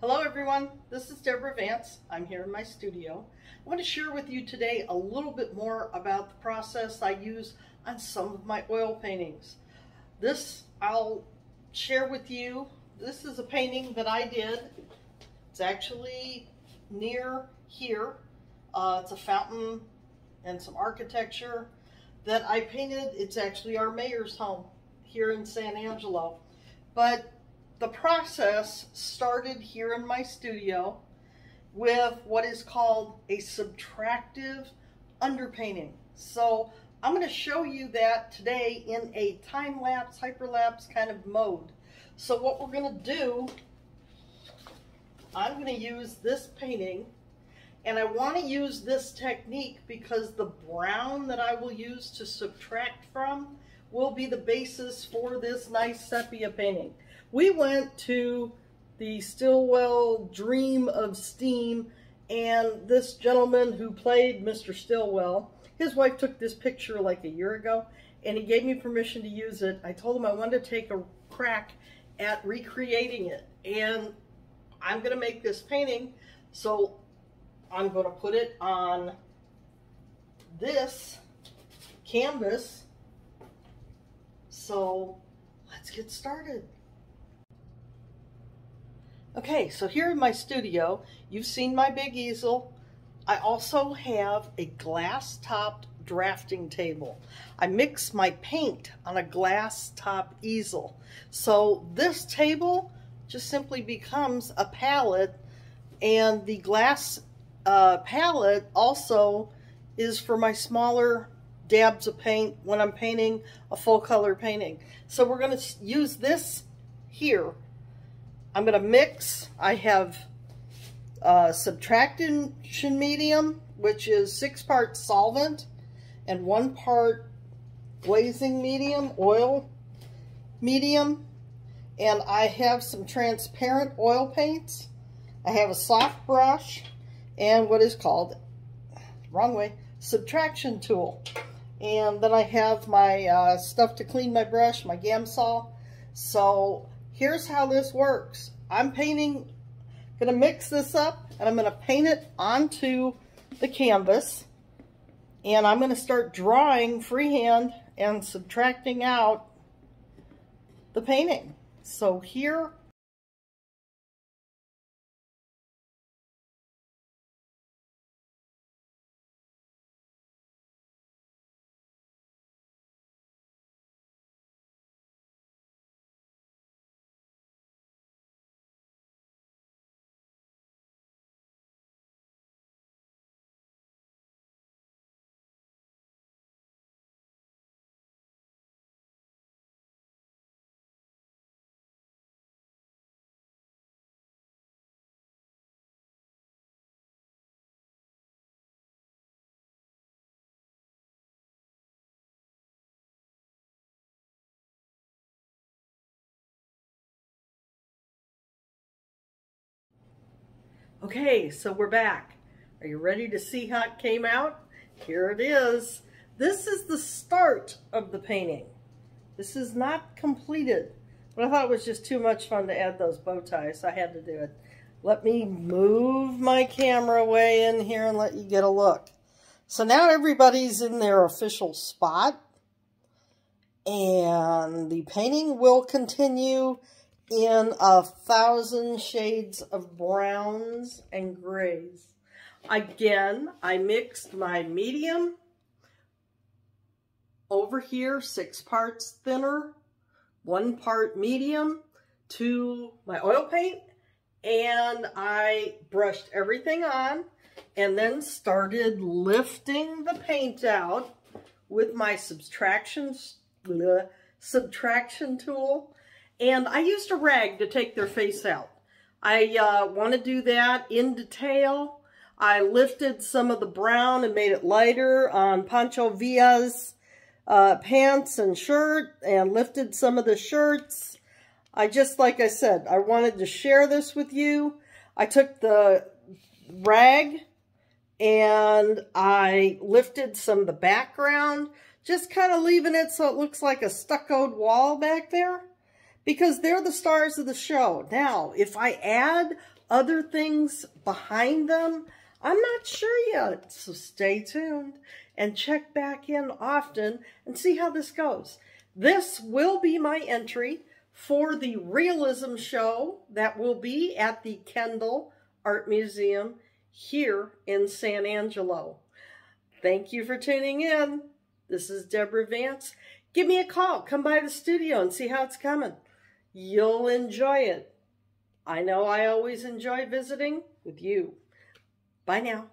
Hello everyone, this is Debra Vance. I'm here in my studio. I want to share with you today a little bit more about the process I use on some of my oil paintings. This I'll share with you. This is a painting that I did. It's actually near here. It's a fountain and some architecture that I painted. It's actually our mayor's home here in San Angelo. But the process started here in my studio with what is called a subtractive underpainting. So I'm going to show you that today in a time-lapse, hyperlapse kind of mode. So what we're going to do, I'm going to use this painting, and I want to use this technique because the brown that I will use to subtract from will be the basis for this nice sepia painting. We went to the Stillwell Dream of Steam, and this gentleman who played Mr. Stillwell, his wife took this picture like a year ago, and he gave me permission to use it. I told him I wanted to take a crack at recreating it, and I'm going to make this painting, so I'm going to put it on this canvas. So let's get started. Okay, so here in my studio, you've seen my big easel. I also have a glass-topped drafting table. I mix my paint on a glass-top easel. So this table just simply becomes a palette, and the glass palette also is for my smaller dabs of paint when I'm painting a full-color painting. So we're going to use this here. I'm going to mix. I have subtraction medium, which is 6 parts solvent and 1 part glazing medium, oil medium. And I have some transparent oil paints. I have a soft brush and what is called, wrong way, subtraction tool. And then I have my stuff to clean my brush, my Gamsol. So here's how this works. I'm painting, gonna mix this up, and I'm gonna paint it onto the canvas, and I'm gonna start drawing freehand and subtracting out the painting. So here, okay, so we're back. Are you ready to see how it came out? Here it is. This is the start of the painting. This is not completed, but I thought it was just too much fun to add those bow ties, so I had to do it. Let me move my camera way in here and let you get a look. So now everybody's in their official spot, and the painting will continue in 1,000 shades of browns and grays. Again, I mixed my medium over here, 6 parts thinner, 1 part medium to my oil paint, and I brushed everything on and then started lifting the paint out with my subtraction tool. And I used a rag to take their face out. I want to do that in detail. I lifted some of the brown and made it lighter on Pancho Villa's pants and shirt, and lifted some of the shirts. I just, like I said, I wanted to share this with you. I took the rag and I lifted some of the background, just kind of leaving it so it looks like a stuccoed wall back there, because they're the stars of the show. Now, if I add other things behind them? I'm not sure yet, so stay tuned and check back in often and see how this goes. This will be my entry for the realism show that will be at the Kendall Art Museum here in San Angelo. Thank you for tuning in. This is Debra Vance. Give me a call. Come by the studio and see how it's coming. You'll enjoy it. I know I always enjoy visiting with you. Bye now.